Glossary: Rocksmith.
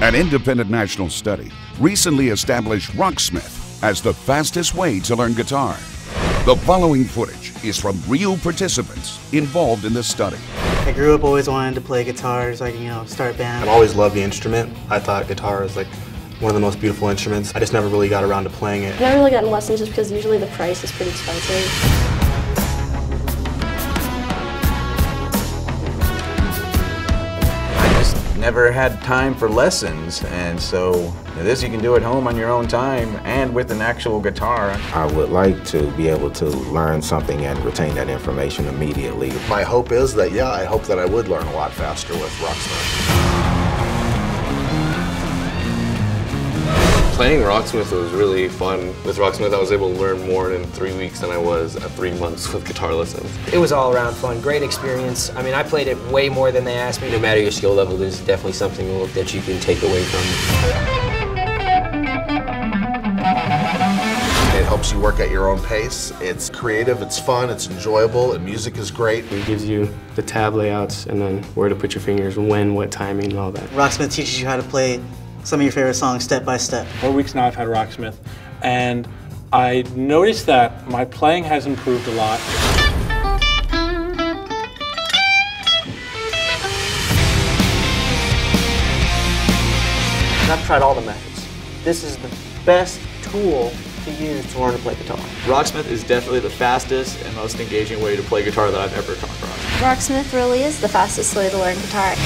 An independent national study recently established Rocksmith as the fastest way to learn guitar. The following footage is from real participants involved in this study. I grew up always wanting to play guitar so I can, start a band. I've always loved the instrument. I thought guitar was like one of the most beautiful instruments. I just never really got around to playing it. I've never really gotten lessons just because usually the price is pretty expensive. Never had time for lessons, and so this you can do at home on your own time and with an actual guitar. I would like to be able to learn something and retain that information immediately. My hope is that, I hope that I would learn a lot faster with Rocksmith. Playing Rocksmith was really fun. With Rocksmith, I was able to learn more in 3 weeks than I was at 3 months with guitar lessons. It was all around fun, great experience. I mean, I played it way more than they asked me. No matter your skill level, there's definitely something that you can take away from it. It helps you work at your own pace. It's creative, it's fun, it's enjoyable, and music is great. It gives you the tab layouts and then where to put your fingers, when, what timing, and all that. Rocksmith teaches you how to play some of your favorite songs step by step. 4 weeks now I've had Rocksmith, and I noticed that my playing has improved a lot. I've tried all the methods. This is the best tool to use to learn to play guitar. Rocksmith is definitely the fastest and most engaging way to play guitar that I've ever come across. Rocksmith really is the fastest way to learn guitar.